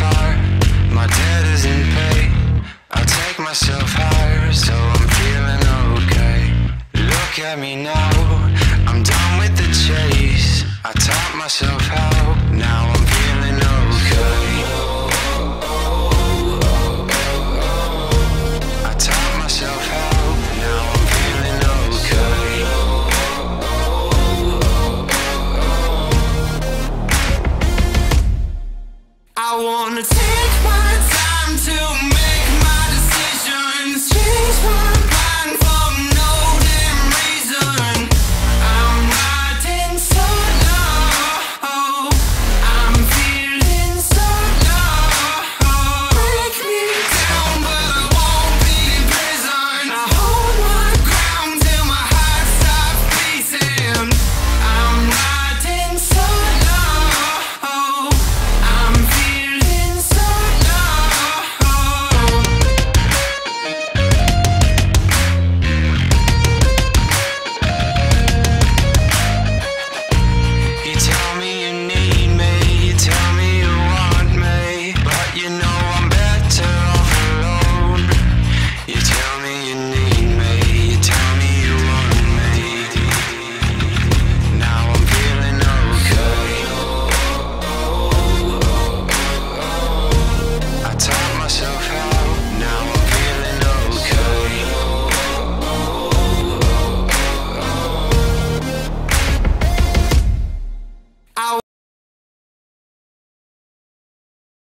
far, my debt is in pay. I take myself higher, so I'm feeling okay. Look at me now, I'm done with the chase. I taught myself how, now I'm